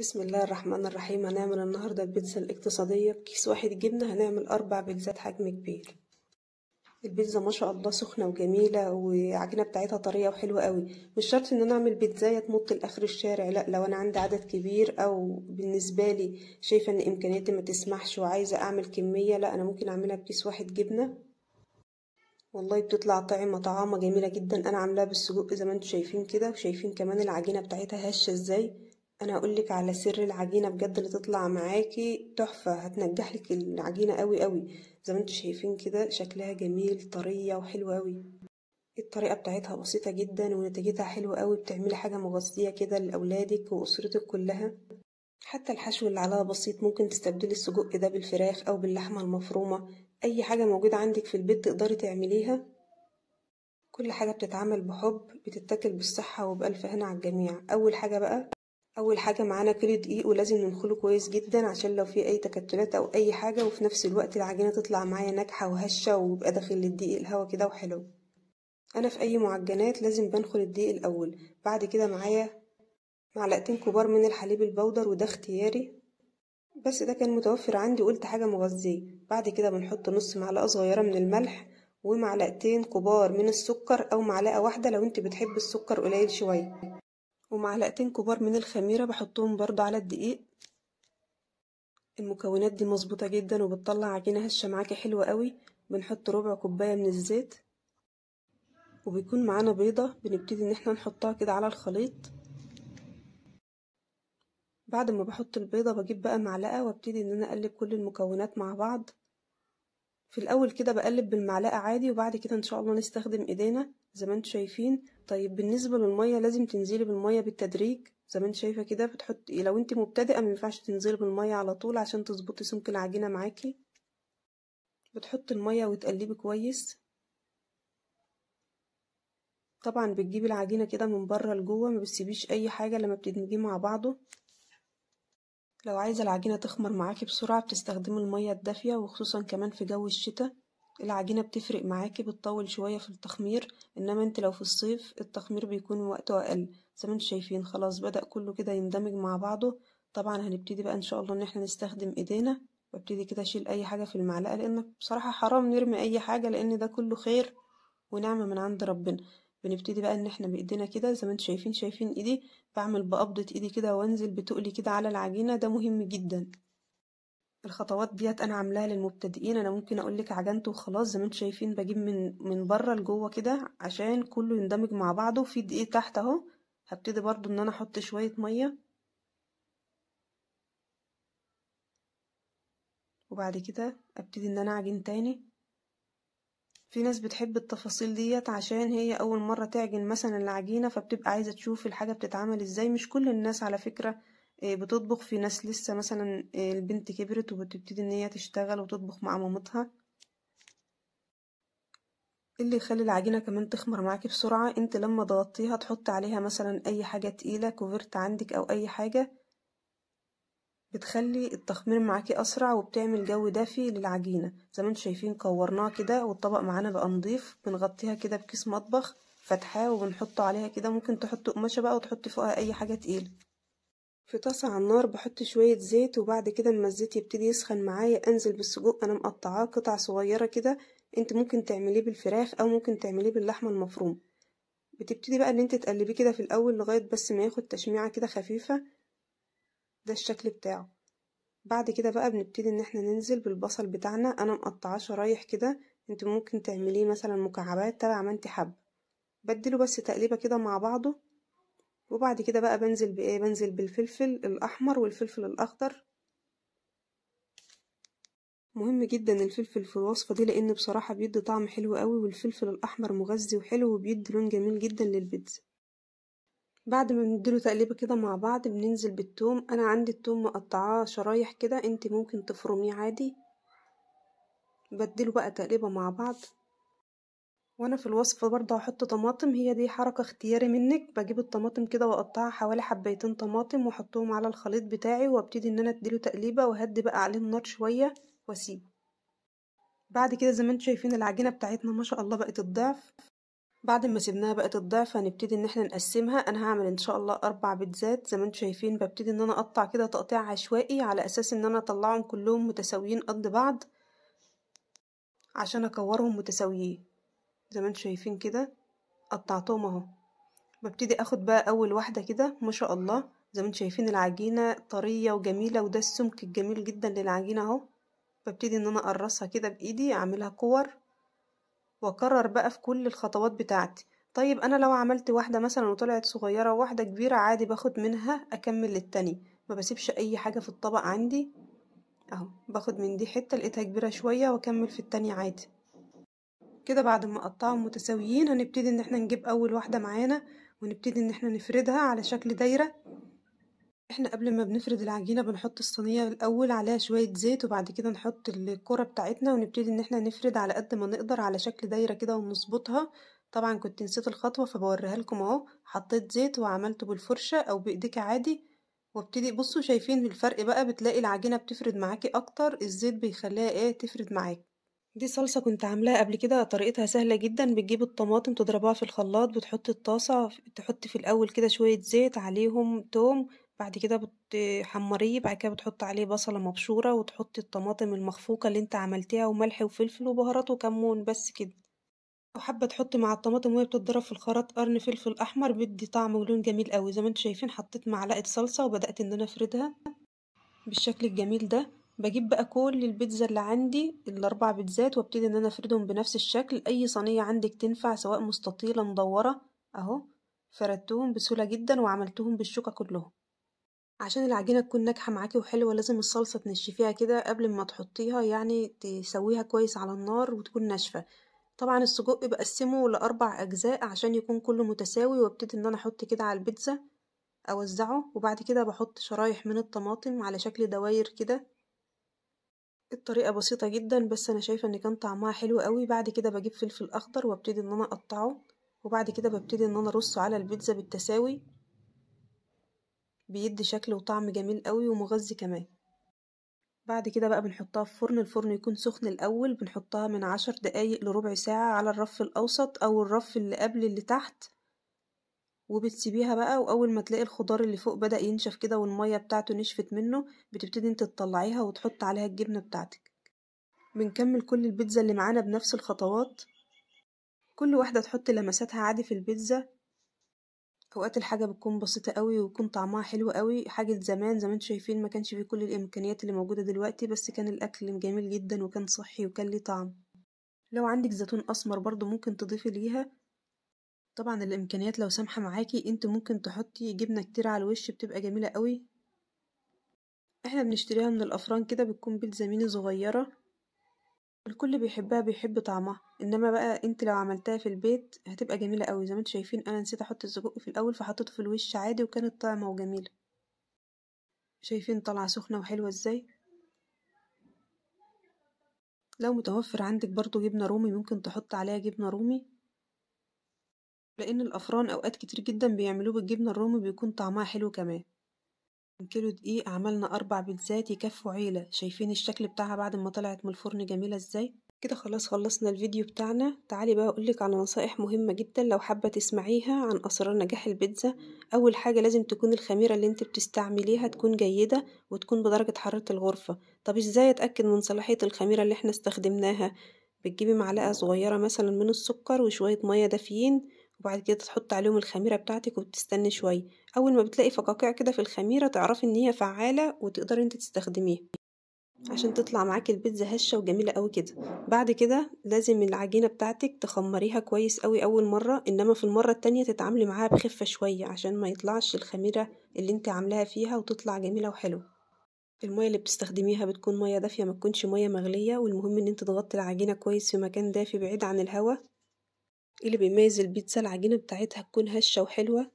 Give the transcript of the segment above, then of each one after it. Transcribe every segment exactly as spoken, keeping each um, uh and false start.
بسم الله الرحمن الرحيم. هنعمل النهارده البيتزا الاقتصاديه بكيس واحد جبنه. هنعمل اربع بيتزات حجم كبير. البيتزا ما شاء الله سخنه وجميله والعجينه بتاعتها طريه وحلوه قوي. مش شرط ان انا اعمل بيتزايه تمط لاخر الشارع، لا، لو انا عندي عدد كبير او بالنسبه لي شايفه ان امكانياتي ما تسمحش وعايزه اعمل كميه، لا، انا ممكن اعملها بكيس واحد جبنه. والله بتطلع طعمه طعامه جميله جدا. انا عاملاها بالسجق زي ما انتم شايفين كده، وشايفين كمان العجينه بتاعتها هشه ازاي. انا هقولك على سر العجينه بجد اللي تطلع معاكي تحفه، هتنجحلك العجينه قوي قوي. زي ما انتوا شايفين كده شكلها جميل، طريه وحلوه قوي. الطريقه بتاعتها بسيطه جدا ونتيجتها حلوه قوي. بتعملي حاجه مغذيه كده لاولادك واسرتك كلها. حتى الحشو اللي عليها بسيط، ممكن تستبدلي السجق ده بالفراخ او باللحمه المفرومه. اي حاجه موجوده عندك في البيت تقدري تعمليها. كل حاجه بتتعمل بحب، بتتاكل بالصحه وبالف هنا على الجميع. اول حاجه بقى اول حاجه معانا كيلو دقيق، ولازم ننخله كويس جدا عشان لو في اي تكتلات او اي حاجه، وفي نفس الوقت العجينه تطلع معايا ناجحه وهشه ويبقى داخل الدقيق الهوا كده وحلو. انا في اي معجنات لازم بنخل الدقيق الاول. بعد كده معايا معلقتين كبار من الحليب البودر، وده اختياري بس ده كان متوفر عندي وقلت حاجه مغذيه. بعد كده بنحط نص معلقه صغيره من الملح ومعلقتين كبار من السكر، او معلقه واحده لو انت بتحب السكر قليل شويه، ومعلقتين كبار من الخميرة بحطهم برضه على الدقيق. المكونات دي مظبوطة جدا وبتطلع عجينة هشة معاكي حلوة قوي. بنحط ربع كوباية من الزيت، وبيكون معانا بيضة بنبتدي ان احنا نحطها كده على الخليط. بعد ما بحط البيضة بجيب بقى معلقة وابتدي ان انا اقلب كل المكونات مع بعض. في الاول كده بقلب بالمعلقه عادي، وبعد كده ان شاء الله نستخدم ايدينا زي ما انتوا شايفين. طيب بالنسبه للميه، لازم تنزلي بالميه بالتدريج زي ما انت شايفه كده. بتحطي لو انت مبتدئه ما ينفعش تنزلي بالميه على طول عشان تظبطي سمك العجينه معاكي. بتحطي الميه وتقلبي كويس. طبعا بتجيبي العجينه كده من بره لجوه، ما بتسيبيش اي حاجه لما بتدمجيه مع بعضه. لو عايزه العجينه تخمر معاكي بسرعه بتستخدمي الميه الدافيه، وخصوصا كمان في جو الشتاء العجينه بتفرق معاكي، بتطول شويه في التخمير. انما انت لو في الصيف التخمير بيكون وقته اقل. زي ما انتم شايفين خلاص بدا كله كده يندمج مع بعضه. طبعا هنبتدي بقى ان شاء الله ان احنا نستخدم ايدينا، وابتدي كده اشيل اي حاجه في المعلقه، لان بصراحه حرام نرمي اي حاجه، لان ده كله خير ونعمه من عند ربنا. بنبتدي بقى ان احنا بايدينا كده زي ما انتم شايفين شايفين ايدي بعمل بقبضه ايدي كده وانزل بتقلي كده على العجينه. ده مهم جدا. الخطوات ديت انا عاملاها للمبتدئين، انا ممكن اقولك عجنت وخلاص. زي ما انتم شايفين بجيب من من بره لجوه كده عشان كله يندمج مع بعضه. في دقيق تحت اهو. هبتدي برضو ان انا احط شويه ميه، وبعد كده ابتدي ان انا اعجن تاني. في ناس بتحب التفاصيل ديت عشان هي اول مره تعجن مثلا العجينه، فبتبقى عايزه تشوف الحاجه بتتعمل ازاي. مش كل الناس على فكره بتطبخ، في ناس لسه مثلا البنت كبرت وبتبتدي ان هي تشتغل وتطبخ مع مامتها. اللي يخلي العجينه كمان تخمر معاكي بسرعه، انت لما ضغطتيها تحط عليها مثلا اي حاجه تقيله، كوفرت عندك او اي حاجه، بتخلي التخمير معاكي اسرع وبتعمل جو دافي للعجينه. زي ما انتم شايفين كورناها كده والطبق معانا بقى نضيف. بنغطيها كده بكيس مطبخ فتحاه وبنحطه عليها كده. ممكن تحطوا قماشه بقى وتحطي فوقها اي حاجه تقيله. في طاسه على النار بحط شويه زيت، وبعد كده لما الزيت يبتدي يسخن معايا انزل بالسجق. انا مقطعاه قطع صغيره كده، انت ممكن تعمليه بالفراخ او ممكن تعمليه باللحمه المفرومه. بتبتدي بقى ان انت تقلبيه كده في الاول لغايه بس ما ياخد تشميعه كده خفيفه، ده الشكل بتاعه. بعد كده بقى بنبتدي ان احنا ننزل بالبصل بتاعنا. انا مقطعاه شرايح كده، انت ممكن تعمليه مثلا مكعبات تبع ما انت حابه. بديله بس تقليبه كده مع بعضه. وبعد كده بقى بنزل بايه، بنزل بالفلفل الاحمر والفلفل الاخضر. مهم جدا الفلفل في الوصفه دي، لان بصراحه بيدي طعم حلو قوي، والفلفل الاحمر مغذي وحلو وبيدي لون جميل جدا للبيتزا. بعد ما بنديله تقليبه كده مع بعض بننزل بالثوم. انا عندي الثوم مقطعاه شرايح كده، انت ممكن تفرميه عادي. بديله بقى تقليبه مع بعض. وانا في الوصفه برضه هحط طماطم، هي دي حركه اختياري منك. بجيب الطماطم كده واقطعها حوالي حبيتين طماطم واحطهم على الخليط بتاعي، وابتدي ان انا اديله تقليبه وهدي بقى عليه النار شويه واسيبه. بعد كده زي ما انتم شايفين العجينه بتاعتنا ما شاء الله بقت الضعف. بعد ما سيبناها بقت الضعف هنبتدي ان احنا نقسمها. انا هعمل ان شاء الله اربع بيتزات زي ما انتم شايفين. ببتدي ان انا اقطع كده تقطيع عشوائي على اساس ان انا اطلعهم كلهم متساويين قد بعض عشان اكورهم متساويين زي ما انتم شايفين كده. قطعتهم اهو. ببتدي اخد بقى اول واحده كده. ما شاء الله زي ما انتم شايفين العجينه طريه وجميله، وده السمك الجميل جدا للعجينه اهو. ببتدي ان انا اقرصها كده بايدي، اعملها كور واكرر بقى في كل الخطوات بتاعتي. طيب انا لو عملت واحده مثلا وطلعت صغيره وواحده كبيره عادي باخد منها اكمل للتاني، ما بسيبش اي حاجه في الطبق عندي اهو. باخد من دي حته لقيتها كبيره شويه واكمل في التانية عادي كده. بعد ما اقطعهم متساويين هنبتدي ان احنا نجيب اول واحده معانا ونبتدي ان احنا نفردها على شكل دايره. احنا قبل ما بنفرد العجينه بنحط الصينيه الاول عليها شويه زيت، وبعد كده نحط الكره بتاعتنا ونبتدي ان احنا نفرد على قد ما نقدر على شكل دايره كده ونظبطها. طبعا كنت نسيت الخطوه فبوريها لكم اهو. حطيت زيت وعملته بالفرشه او بايديك عادي وابتدي. بصوا شايفين الفرق بقى، بتلاقي العجينه بتفرد معاكي اكتر، الزيت بيخليها ايه تفرد معاكي. دي صلصه كنت عاملاها قبل كده، طريقتها سهله جدا. بتجيب الطماطم تضربها في الخلاط، بتحطي الطاسه تحطي في الاول كده شويه زيت عليهم توم، بعد كده بتحمريه، بعد كده بتحط عليه بصله مبشوره وتحطي الطماطم المخفوقه اللي انت عملتيها وملح وفلفل وبهارات وكمون بس كده. لو حابه تحطي مع الطماطم وهي بتتضرب في الخلاط قرن فلفل احمر بيدي طعم ولون جميل قوي. زي ما انتم شايفين حطيت معلقه صلصه وبدات ان انا افردها بالشكل الجميل ده. بجيب بقى كل البيتزا اللي عندي الاربع بيتزات وابتدي ان انا افردهم بنفس الشكل. اي صينيه عندك تنفع سواء مستطيله مدوره اهو. فردتهم بسهوله جدا وعملتهم بالشوكه كلهم. عشان العجينه تكون ناجحه معاكي وحلوه لازم الصلصه تنشفيها كده قبل ما تحطيها، يعني تسويها كويس على النار وتكون ناشفه. طبعا السجق بقسمه لاربع اجزاء عشان يكون كله متساوي، وابتدي ان انا احط كده على البيتزا اوزعه، وبعد كده بحط شرايح من الطماطم على شكل دواير كده. الطريقه بسيطه جدا بس انا شايفه ان كان طعمها حلو قوي. بعد كده بجيب فلفل اخضر وابتدي ان انا اقطعه، وبعد كده ببتدي ان انا ارصه على البيتزا بالتساوي، بيدي شكل وطعم جميل قوي ومغذي كمان. بعد كده بقى بنحطها في فرن، الفرن يكون سخن الاول. بنحطها من عشر دقايق لربع ساعه على الرف الاوسط او الرف اللي قبل اللي تحت، وبتسيبيها بقى. واول ما تلاقي الخضار اللي فوق بدا ينشف كده والميه بتاعته نشفت منه بتبتدي انت تطلعيها وتحط عليها الجبنه بتاعتك. بنكمل كل البيتزا اللي معانا بنفس الخطوات، كل واحده تحط لمساتها عادي في البيتزا. اوقات الحاجه بتكون بسيطه قوي ويكون طعمها حلو قوي. حاجه زمان زي ما انتم شايفين ما كانش فيه كل الامكانيات اللي موجوده دلوقتي، بس كان الاكل جميل جدا وكان صحي وكان ليه طعم. لو عندك زيتون اسمر برضو ممكن تضيفي ليها. طبعا الامكانيات لو سامحه معاكي انت ممكن تحطي جبنه كتير على الوش بتبقى جميله قوي. احنا بنشتريها من الافران كده، بتكون بيتزا ميني صغيره، الكل بيحبها بيحب طعمها. انما بقى انت لو عملتها في البيت هتبقى جميله قوي. زي ما انتم شايفين انا نسيت احط السجق في الاول فحطيته في الوش عادي وكانت طعمه وجميله. شايفين طالعه سخنه وحلوه ازاي. لو متوفر عندك برضو جبنه رومي ممكن تحط عليها جبنه رومي، لان الافران اوقات كتير جدا بيعملوه بالجبنه الرومي بيكون طعمها حلو كمان. كيلو دقيق عملنا اربع بيتزات يكفوا عيله. شايفين الشكل بتاعها بعد ما طلعت من الفرن جميله ازاي كده. خلاص خلصنا الفيديو بتاعنا. تعالي بقى اقولك على نصائح مهمه جدا لو حابه تسمعيها عن اسرار نجاح البيتزا. اول حاجه لازم تكون الخميره اللي انت بتستعمليها تكون جيده وتكون بدرجه حراره الغرفه. طب ازاي اتاكد من صلاحيه الخميره اللي احنا استخدمناها؟ بتجيبي معلقه صغيره مثلا من السكر وشويه ميه دافيين، وبعد كده تحط عليهم الخميره بتاعتك وبتستني شويه. اول ما بتلاقي فقاقيع كده في الخميره تعرفي ان هي فعاله وتقدري انت تستخدميها عشان تطلع معاكي البيتزا هشه وجميله قوي كده. بعد كده لازم العجينه بتاعتك تخمريها كويس قوي اول مره، انما في المره التانية تتعاملي معاها بخفه شويه عشان ما يطلعش الخميره اللي انت عاملاها فيها وتطلع جميله وحلوه. الميه اللي بتستخدميها بتكون ميه دافيه ما تكونش ميه مغليه، والمهم ان انت تغطي العجينه كويس في مكان دافي بعيد عن الهواء. اللي بيميز البيتزا العجينه بتاعتها تكون هشه وحلوه.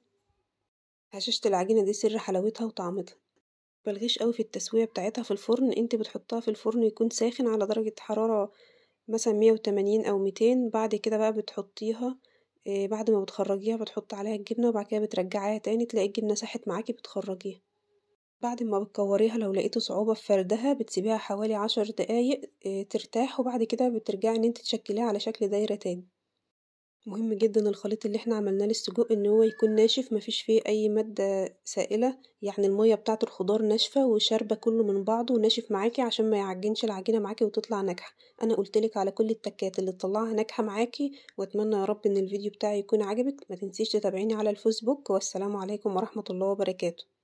هشاشه العجينه دي سر حلاوتها وطعمتها. متبالغيش قوي في التسويه بتاعتها في الفرن. انت بتحطها في الفرن يكون ساخن على درجه حراره مثلا مية وتمانين او ميتين. بعد كده بقى بتحطيها آه بعد ما بتخرجيها بتحط عليها الجبنه، وبعد كده بترجعيها تاني تلاقي الجبنه ساحت معاكي بتخرجيها. بعد ما بتكوريها لو لقيتوا صعوبه في فردها بتسيبيها حوالي عشر دقايق آه ترتاح، وبعد كده بترجعي ان انت تشكليها على شكل دايره تاني. مهم جدا الخليط اللي احنا عملناه للسجق ان هو يكون ناشف، مفيش فيه اي مادة سائلة، يعني المية بتاعت الخضار ناشفة وشاربة كله من بعضه وناشف معاكي عشان ما يعجنش العجينة معاكي وتطلع ناجحة. انا قلتلك على كل التكات اللي تطلعها ناجحة معاكي، واتمنى يا رب ان الفيديو بتاعي يكون عجبك. ما تنسيش تتابعيني على الفيسبوك، والسلام عليكم ورحمة الله وبركاته.